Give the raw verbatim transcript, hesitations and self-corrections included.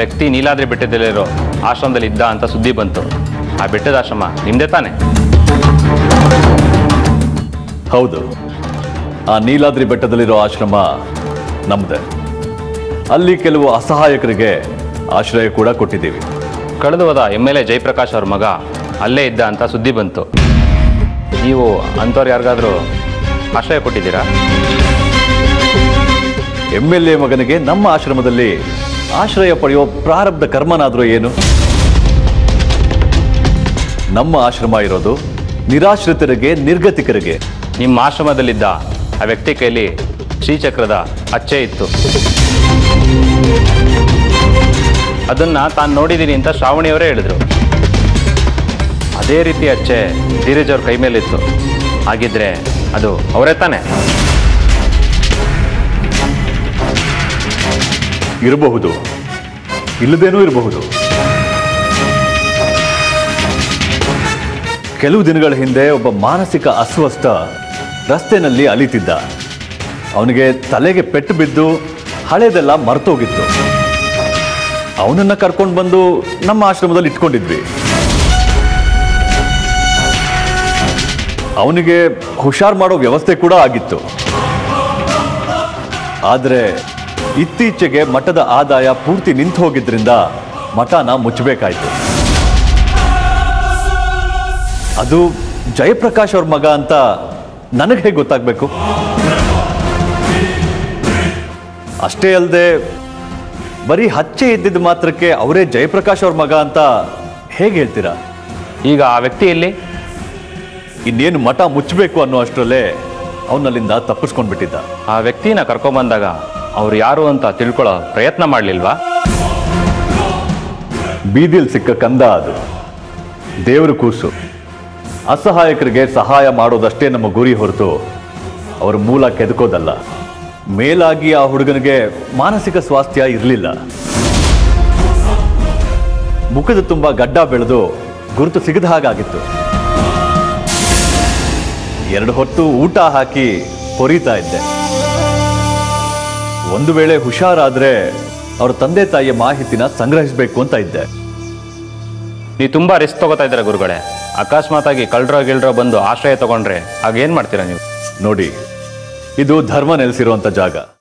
व्यक्ति नीलाद्रि बेट्टदल्लिरो आश्रमदल्लि इद्द अंत सुद्दि बंतु। आ बेट्टद आश्रम निम्मदे ताने? हौदु, आ नीलाद्रि बेट्टदल्लिरो आश्रम नम्मदे। अल्लि केलवु असहायकरिगे आश्रय कूड कोट्टिद्दीवि। कळेद होद एम एल ए जयप्रकाश अवर मग अल्ले इद्द अंत सुद्दि बंतु। नीवु अंतवर यारिगादरू आश्रय कोट्टिद्दीरा? एम एल ए मगनिगे नम्म आश्रमदल्लि आश्रय पಡೆಯುವ प्रारब्ध कर्मनादरू एनु? नम्म आश्रम इरोदु निराश्रितरिगे निर्गतिकरिगे। निम्म आश्रमदल्लिद्द आ व्यक्ति कैयल्लि श्रीचक्रद अच्चे इत्तु। ಅದನ್ನ ತಾನು ನೋಡಿದೀನಿ ಅಂತ ಶ್ರಾವಣಿ ಅವರೇ ಹೇಳಿದರು। ಅದೇ ರೀತಿ ಅಚ್ಚೆ ಧೀರಜ್ ಅವರ ಕೈ ಮೇಲೆ ಇತ್ತು। ಹಾಗಿದ್ರೆ ಅದು ಅವರೇ ತಾನೆ? ಇರಬಹುದು, ಇಲ್ಲದೇನೂ ಇರಬಹುದು। ಕೆಲವು ದಿನಗಳ ಹಿಂದೆ ಒಬ್ಬ ಮಾನಸಿಕ ಅಸ್ವಸ್ಥ ರಸ್ತೆನಲ್ಲಿ ಅಲಿತಿದ್ದ। ಅವನಿಗೆ ತಲೆಗೆ ಪೆಟ್ಟು ಬಿದ್ದು ಹಳೆದೆಲ್ಲ ಮರ್ತೋಗಿತ್ತು। ಅವನನ್ನ ಕರ್ಕೊಂಡು ಬಂದು ನಮ್ಮ ಆಶ್ರಮದಲ್ಲಿ ಇಟ್ಕೊಂಡಿದ್ವಿ। ಅವನಿಗೆ ಹುಷಾರ್ ಮಾಡೋ ವ್ಯವಸ್ಥೆ ಕೂಡ ಆಗಿತ್ತು। ಆದರೆ ಇತ್ತೀಚೆಗೆ ಮಠದ ಆದಾಯ ಪೂರ್ತಿ ನಿಂತು ಹೋಗಿದ್ರಿಂದ ಮಠನ ಮುಚ್ಚಬೇಕಾಯಿತು। ಅದು ಜಯಪ್ರಕಾಶ್ ಅವರ ಮಗ ಅಂತ ನನಗೆ ಹೇಗೆ ಗೊತ್ತಾಗಬೇಕು? ಅಷ್ಟೇ ಅಲ್ಲದೆ ಬರೀ ಹಚ್ಚೆ ಇದ್ದಿದ್ದ ಮಾತ್ರಕ್ಕೆ ಅವರೇ ಜಯಪ್ರಕಾಶ್ ಅವರ ಮಗ ಅಂತ ಹೇಗೆ ಹೇಳ್ತೀರಾ? ಈಗ ಆ ವ್ಯಕ್ತಿಯಲ್ಲಿ ಇನ್ನೇನು ಮಠ ಮುಚ್ಚಬೇಕು ಅನ್ನೋ ಅಷ್ಟರಲ್ಲೇ ಅವನಲ್ಲಿಂದ ತಪ್ಪಿಸ್ಕೊಂಡು ಬಿಟ್ಟಿದ್ದ। ಆ ವ್ಯಕ್ತಿನ ಕರ್ಕೊಂಬಂದಾಗ ಅವ್ರು ಯಾರು ಅಂತ ತಿಳ್ಕೊಳ್ಳೋ ಪ್ರಯತ್ನ ಮಾಡಲಿಲ್ವಾ? ಬೀದಿಲ್ ಸಿಕ್ಕ ಕಂದ ಅದು, ದೇವ್ರ ಕೂಸು। ಅಸಹಾಯಕರಿಗೆ ಸಹಾಯ ಮಾಡೋದಷ್ಟೇ ನಮ್ಮ ಗುರಿ ಹೊರತು ಅವ್ರ ಮೂಲ ಕೆದಕೋದಲ್ಲ। ಮೇಲಾಗಿ ಆ ಹುಡುಗನಿಗೆ ಮಾನಸಿಕ ಸ್ವಾಸ್ಥ್ಯ ಇರಲಿಲ್ಲ। ಮುಖದ ತುಂಬ ಗಡ್ಡ ಬೆಳೆದು ಗುರುತು ಸಿಗದ ಹಾಗಾಗಿತ್ತು। ಎರಡು ಹೊತ್ತು ಊಟ ಹಾಕಿ ಕೊರಿತಾ ಇದ್ದೆ। ಒಂದು ವೇಳೆ ಹುಷಾರಾದರೆ ಅವರ ತಂದೆ ತಾಯಿಯ ಮಾಹಿತಿನ ಸಂಗ್ರಹಿಸಬೇಕು ಅಂತ ಇದ್ದೆ। ನೀವು ತುಂಬ ರಿಸ್ಕ್ ತಗೋತಾ ಇದ್ದೀರಾ ಗುರುಗಳೇ। ಅಕಸ್ಮಾತ್ ಆಗಿ ಕಳ್ಳರೋ ಗಿಳ್ಳರೋ ಬಂದು ಆಶ್ರಯ ತಗೊಂಡ್ರೆ ಆಗೇನು ಮಾಡ್ತೀರಾ ನೀವು? ನೋಡಿ, ಇದು ಧರ್ಮ ನೆಲೆಸಿರುವಂಥ ಜಾಗ।